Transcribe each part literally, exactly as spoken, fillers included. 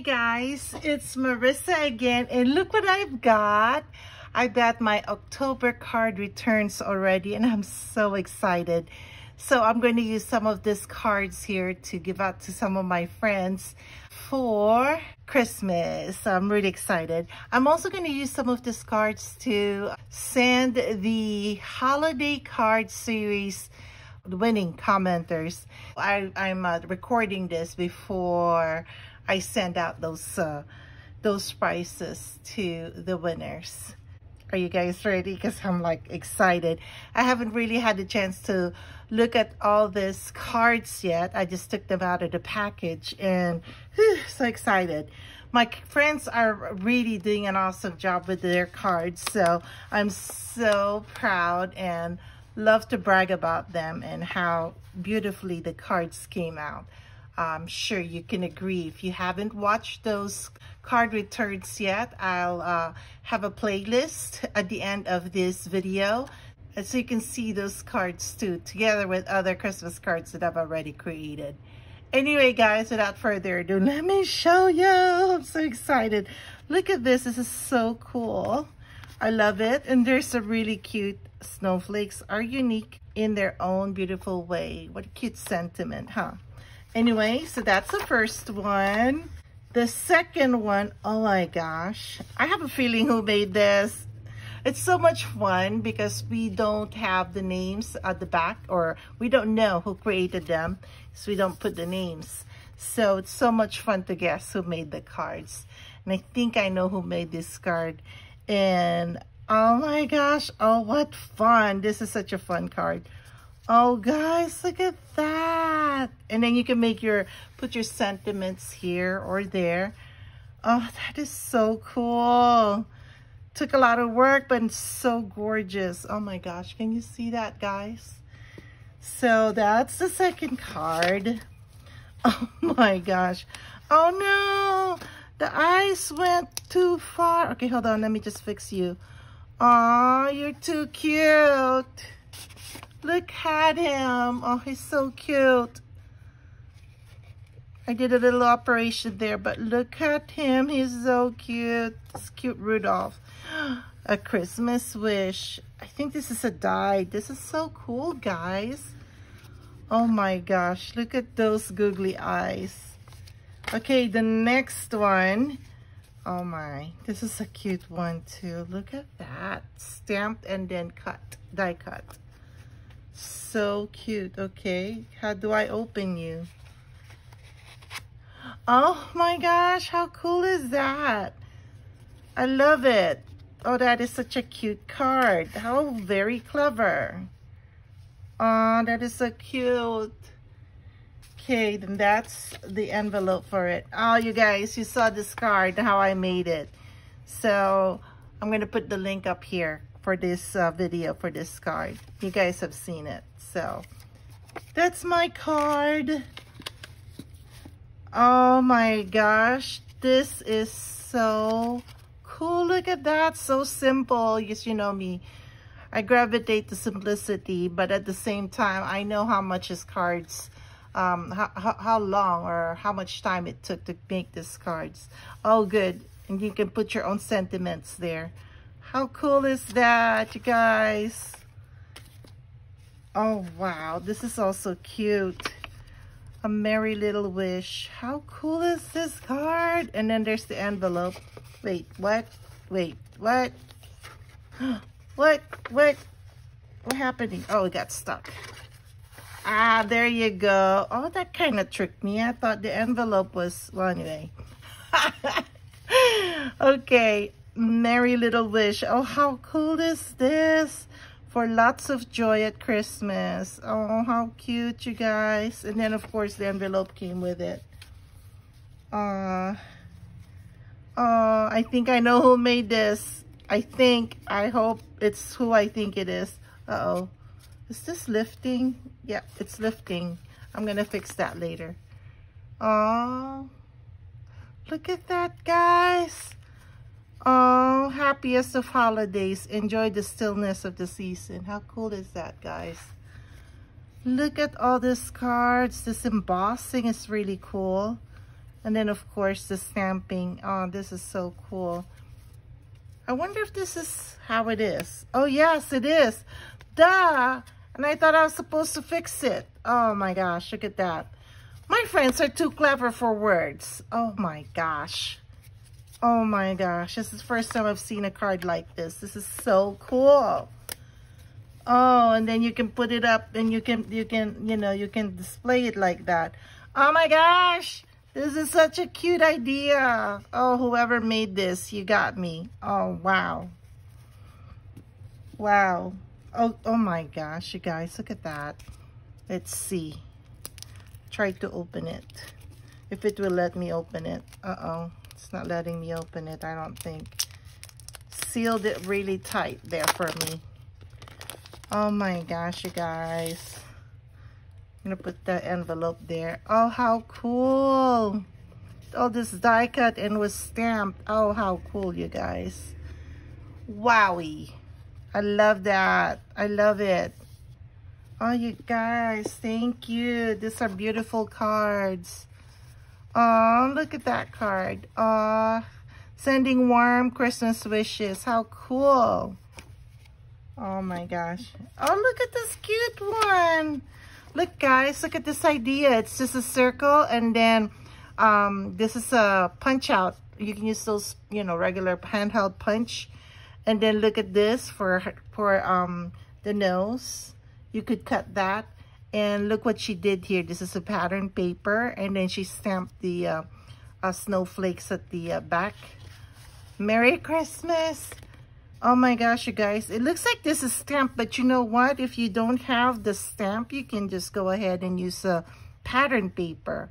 Hey guys, it's Marissa again, and look what I've got. I got my October card returns already, and I'm so excited. So I'm going to use some of these cards here to give out to some of my friends for Christmas. So I'm really excited. I'm also going to use some of these cards to send the holiday card series winning commenters. I, I'm uh, recording this before I send out those uh, those prizes to the winners. Are you guys ready? Because I'm like excited. I haven't really had the chance to look at all these cards yet. I just took them out of the package and whew, so excited. My friends are really doing an awesome job with their cards. So I'm so proud and love to brag about them and how beautifully the cards came out. I'm sure you can agree. If you haven't watched those card returns yet, I'll uh, have a playlist at the end of this video. And so you can see those cards too, together with other Christmas cards that I've already created. Anyway, guys, without further ado, let me show you. I'm so excited. Look at this. This is so cool. I love it. And there's some really cute snowflakes. Are unique in their own beautiful way. What a cute sentiment, huh? Anyway, so that's the first one. The second one, oh my gosh. I have a feeling who made this. It's so much fun because we don't have the names at the back, or we don't know who created them, so we don't put the names. So it's so much fun to guess who made the cards. And I think I know who made this card. And oh my gosh, oh what fun. This is such a fun card. Oh guys, look at that. And then you can make your, put your sentiments here or there. Oh, that is so cool. Took a lot of work, but it's so gorgeous. Oh my gosh, can you see that, guys? So that's the second card. Oh my gosh. Oh no, the eyes went too far. Okay, hold on, let me just fix you. Aw, you're too cute. Look at him. Oh, he's so cute. I did a little operation there, but look at him. He's so cute. This cute Rudolph. A Christmas wish. I think this is a die. This is so cool, guys. Oh my gosh. Look at those googly eyes. Okay, the next one. Oh my. This is a cute one too. Look at that. Stamped and then cut. Die cut. So cute. Okay, how do I open you? Oh my gosh, how cool is that? I love it. Oh, that is such a cute card. How very clever. Oh, that is so cute. Okay, then that's the envelope for it. Oh, you guys, you saw this card, how I made it. So I'm going to put the link up here for this uh, video, for this card. You guys have seen it. So that's my card. Oh my gosh, this is so cool. Look at that, so simple. Yes, you know me, I gravitate to simplicity, but at the same time I know how much his cards um how, how, how long or how much time it took to make these cards. Oh good, and you can put your own sentiments there. How cool is that, you guys? Oh, wow. This is also cute. A Merry Little Wish. How cool is this card? And then there's the envelope. Wait, what? Wait, what? What? What? What happened? Oh, it got stuck. Ah, there you go. Oh, that kind of tricked me. I thought the envelope was... Well, anyway. Okay. Merry Little Wish. Oh, how cool is this? For lots of joy at Christmas. Oh, how cute, you guys. And then, of course, the envelope came with it. Uh, uh, I think I know who made this. I think, I hope it's who I think it is. Uh-oh. Is this lifting? Yeah, it's lifting. I'm going to fix that later. Oh, look at that, guys. Oh, happiest of holidays. Enjoy the stillness of the season. How cool is that, guys? Look at all these cards. This embossing is really cool. And then of course the stamping. Oh, this is so cool. I wonder if this is how it is. Oh yes, it is. Duh. And I thought I was supposed to fix it. Oh my gosh, look at that. My friends are too clever for words. Oh my gosh. Oh my gosh, this is the first time I've seen a card like this. This is so cool. Oh, and then you can put it up and you can, you can, you know, you can display it like that. Oh my gosh, this is such a cute idea. Oh, whoever made this, you got me. Oh, wow. Wow. Oh, oh my gosh, you guys, look at that. Let's see. Try to open it. If it will let me open it. Uh-oh. It's not letting me open it, I don't think. Sealed it really tight there for me. Oh my gosh, you guys. I'm gonna put the envelope there. Oh, how cool. Oh, this die cut and was stamped. Oh, how cool, you guys. Wowie. I love that. I love it. Oh, you guys, thank you. These are beautiful cards. Oh, look at that card. Oh, sending warm Christmas wishes. How cool. Oh my gosh. Oh, look at this cute one. Look guys, look at this idea. It's just a circle and then um, this is a punch out. You can use those, you know, regular handheld punch. And then look at this for, for um, the nose. You could cut that. And look what she did here. This is a pattern paper. And then she stamped the uh, uh, snowflakes at the uh, back. Merry Christmas. Oh my gosh, you guys. It looks like this is stamped. But you know what? If you don't have the stamp, you can just go ahead and use a uh, pattern paper.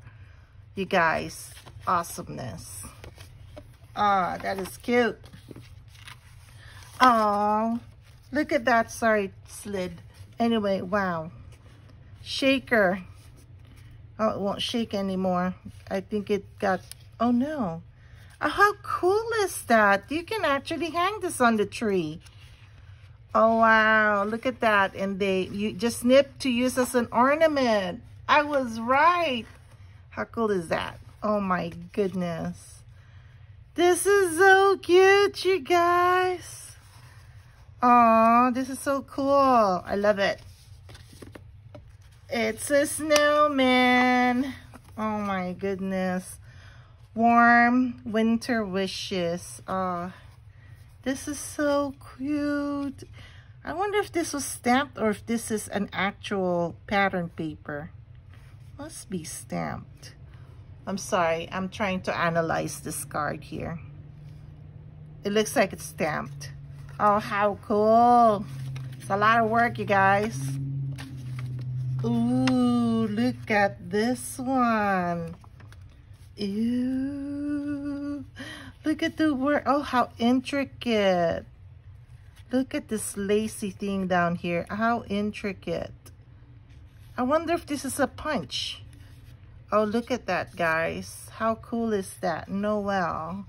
You guys. Awesomeness. Ah, oh, that is cute. Oh, look at that. Sorry, slid. Anyway, wow. Shaker. Oh, it won't shake anymore. I think it got, oh no. Oh, how cool is that? You can actually hang this on the tree. Oh wow, look at that. And they, you just snip to use as an ornament. I was right. How cool is that? Oh my goodness. This is so cute, you guys. Oh, this is so cool. I love it. It's a snowman. Oh my goodness. Warm winter wishes. Oh, this is so cute. I wonder if this was stamped or if this is an actual pattern paper. Must be stamped. I'm sorry. I'm trying to analyze this card here. It looks like it's stamped. Oh, how cool. It's a lot of work, you guys. Ooh, look at this one. Ew. Look at the word. Oh, how intricate. Look at this lacy thing down here. How intricate. I wonder if this is a punch. Oh, look at that, guys. How cool is that? Noel.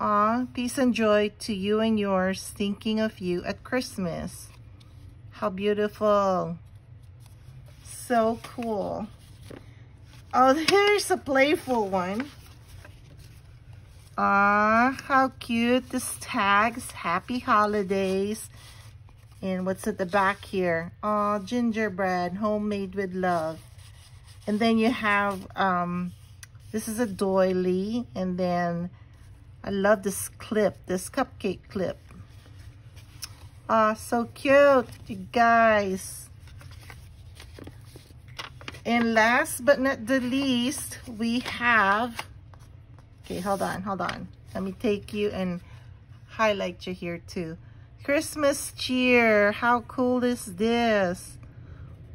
Aw, peace and joy to you and yours, thinking of you at Christmas. How beautiful. So cool. Oh, here's a playful one. Ah, how cute. This tags, happy holidays. And what's at the back here? Oh, gingerbread, homemade with love. And then you have, um, this is a doily. And then I love this clip, this cupcake clip. Ah, so cute, you guys. And last but not the least, we have, okay, hold on, hold on. Let me take you and highlight you here too. Christmas cheer, how cool is this?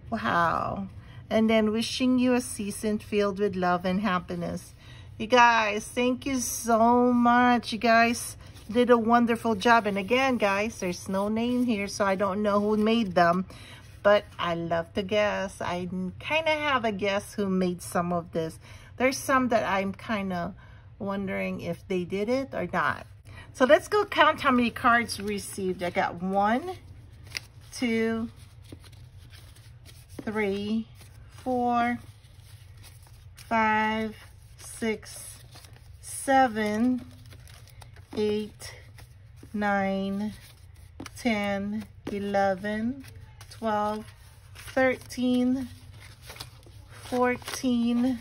Wow. And then wishing you a season filled with love and happiness. You guys, thank you so much. You guys did a wonderful job. And again, guys, there's no name here, so I don't know who made them. But I love to guess. I kind of have a guess who made some of this. There's some that I'm kind of wondering if they did it or not. So let's go count how many cards we received. I got one, two, three, four, five, six, seven, eight, nine, ten, eleven, twelve, thirteen, fourteen,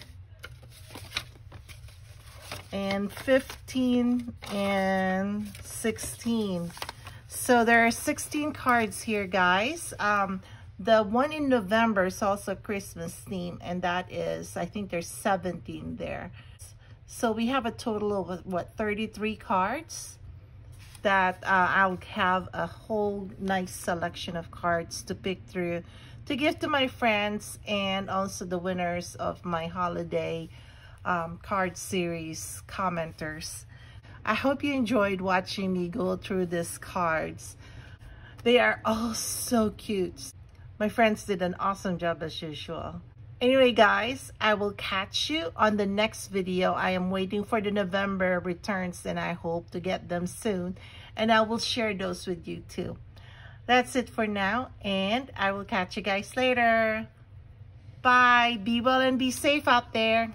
and fifteen, and sixteen. So there are sixteen cards here, guys. Um, the one in November is also Christmas theme, and that is, I think there's seventeen there. So we have a total of, what, thirty-three cards that uh, I'll have a whole nice selection of cards to pick through to give to my friends and also the winners of my holiday um, card series commenters. I hope you enjoyed watching me go through these cards. They are all so cute. My friends did an awesome job as usual. Anyway, guys, I will catch you on the next video. I am waiting for the November returns, and I hope to get them soon. And I will share those with you too. That's it for now, and I will catch you guys later. Bye. Be well and be safe out there.